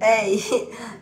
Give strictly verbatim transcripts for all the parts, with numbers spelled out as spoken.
É, e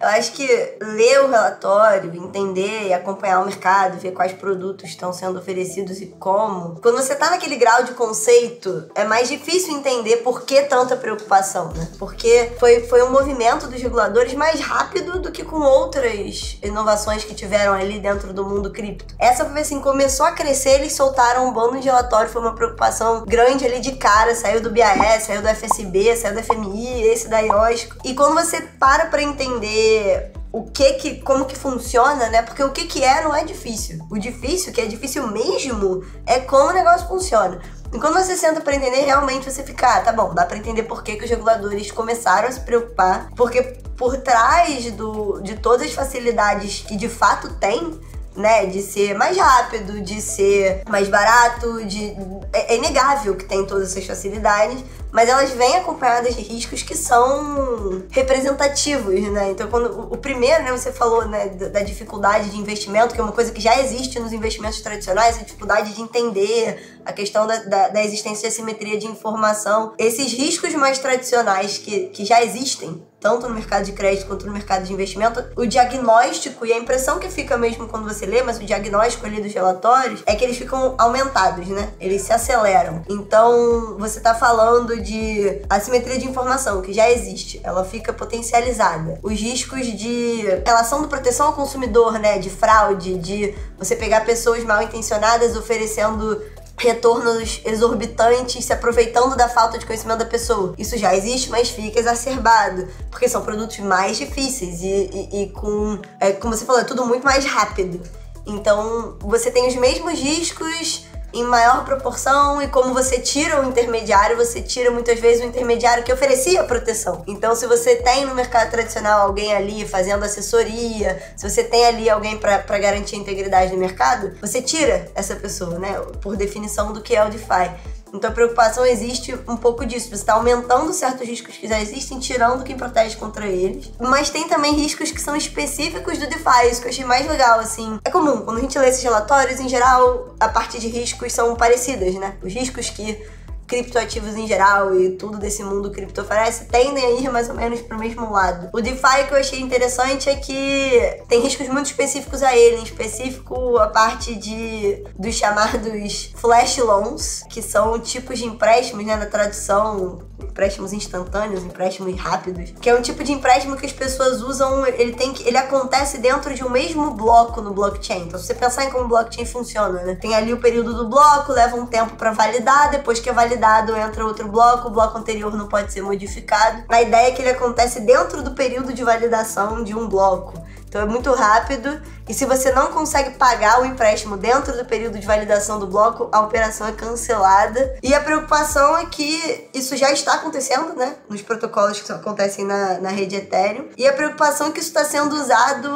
eu acho que ler o relatório, entender e acompanhar o mercado, ver quais produtos estão sendo oferecidos e como. Quando você tá naquele grau de conceito, é mais difícil entender por que tanta preocupação, né? Porque foi, foi um movimento dos reguladores mais rápido do que com outras inovações que tiveram ali dentro do mundo cripto. Essa foi assim, começou a crescer, eles soltaram um bando de relatório, foi uma preocupação grande ali de cara, saiu do B I S, saiu do F S B, saiu do F M I, esse da I O S C O. E quando você para pra entender o que que, como que funciona, né? Porque o que que é não é difícil. O difícil, que é difícil mesmo, é como o negócio funciona. E quando você senta pra entender, realmente você fica, ah, tá bom, dá pra entender por que que os reguladores começaram a se preocupar. Porque por trás do, de todas as facilidades que de fato tem, né, de ser mais rápido, de ser mais barato, de... é inegável que tem todas essas facilidades, mas elas vêm acompanhadas de riscos que são representativos, né? Então, quando o primeiro, né, você falou, né, da dificuldade de investimento, que é uma coisa que já existe nos investimentos tradicionais, a dificuldade de entender, a questão da, da, da existência de assimetria de informação. Esses riscos mais tradicionais que, que já existem, tanto no mercado de crédito quanto no mercado de investimento, o diagnóstico e a impressão que fica mesmo quando você lê, mas o diagnóstico ali dos relatórios, é que eles ficam aumentados, né? Eles se aceleram. Então, você tá falando de assimetria de informação, que já existe, ela fica potencializada. Os riscos de relação de proteção ao consumidor, né, de fraude, de você pegar pessoas mal intencionadas oferecendo retornos exorbitantes, se aproveitando da falta de conhecimento da pessoa. Isso já existe, mas fica exacerbado, porque são produtos mais difíceis e, e, e com, é, como você falou, é tudo muito mais rápido. Então, você tem os mesmos riscos em maior proporção, e como você tira o intermediário, você tira muitas vezes o intermediário que oferecia proteção. Então, se você tem no mercado tradicional alguém ali fazendo assessoria, se você tem ali alguém para garantir a integridade do mercado, você tira essa pessoa, né? Por definição do que é o DeFi. Então a preocupação existe um pouco disso. Você está aumentando certos riscos que já existem, tirando quem protege contra eles. Mas tem também riscos que são específicos do DeFi, isso que eu achei mais legal, assim. É comum, quando a gente lê esses relatórios, em geral, a parte de riscos são parecidas, né? Os riscos que criptoativos em geral e tudo desse mundo cripto oferece tendem a ir mais ou menos pro mesmo lado. O DeFi que eu achei interessante é que tem riscos muito específicos a ele, em específico a parte de dos chamados flash loans, que são tipos de empréstimos, né, na tradução, empréstimos instantâneos, empréstimos rápidos, que é um tipo de empréstimo que as pessoas usam, ele tem que, ele acontece dentro de um mesmo bloco no blockchain. Então, se você pensar em como o blockchain funciona, né? Tem ali o período do bloco, leva um tempo para validar, depois que é validado dado, entra outro bloco, o bloco anterior não pode ser modificado. A ideia é que ele acontece dentro do período de validação de um bloco. Então é muito rápido, e se você não consegue pagar o empréstimo dentro do período de validação do bloco, a operação é cancelada. E a preocupação é que isso já está acontecendo, né? Nos protocolos que acontecem na, na rede Ethereum. E a preocupação é que isso está sendo usado,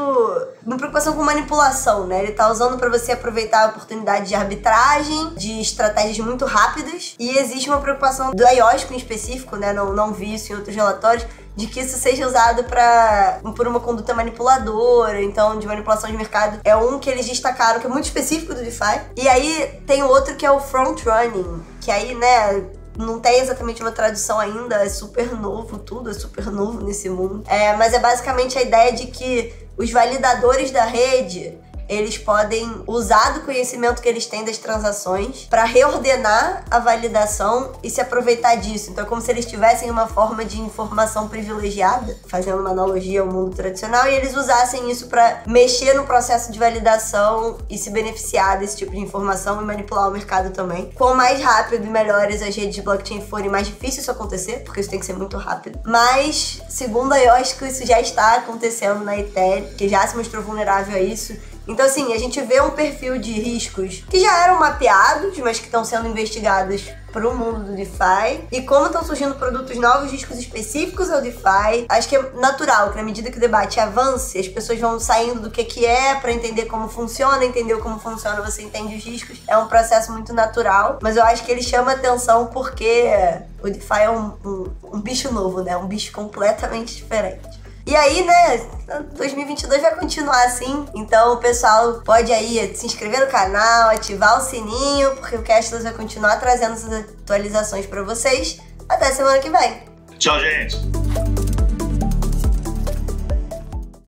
uma preocupação com manipulação, né? Ele está usando para você aproveitar a oportunidade de arbitragem, de estratégias muito rápidas. E existe uma preocupação do I O S C O em específico, né? Não, não vi isso em outros relatórios, de que isso seja usado pra, por uma conduta manipuladora, então de manipulação de mercado. É um que eles destacaram, que é muito específico do DeFi. E aí tem o outro que é o front-running, que aí, né, não tem exatamente uma tradução ainda, é super novo tudo, é super novo nesse mundo. É, mas é basicamente a ideia de que os validadores da rede, eles podem usar do conhecimento que eles têm das transações para reordenar a validação e se aproveitar disso. Então é como se eles tivessem uma forma de informação privilegiada, fazendo uma analogia ao mundo tradicional, e eles usassem isso para mexer no processo de validação e se beneficiar desse tipo de informação e manipular o mercado também. Quanto mais rápido e melhores as redes de blockchain forem, mais difícil isso acontecer, porque isso tem que ser muito rápido. Mas, segundo a I O S C O, isso já está acontecendo na Ethereum, que já se mostrou vulnerável a isso. Então, assim, a gente vê um perfil de riscos que já eram mapeados, mas que estão sendo investigados para o mundo do DeFi. E como estão surgindo produtos novos, riscos específicos ao DeFi, acho que é natural que, na medida que o debate avance, as pessoas vão saindo do que, que é para entender como funciona, entendeu como funciona, você entende os riscos. É um processo muito natural, mas eu acho que ele chama atenção porque o DeFi é um, um, um bicho novo, né? Um bicho completamente diferente. E aí, né, dois mil e vinte e dois vai continuar assim, então o pessoal pode aí se inscrever no canal, ativar o sininho, porque o Cashless vai continuar trazendo essas atualizações pra vocês. Até semana que vem. Tchau, gente!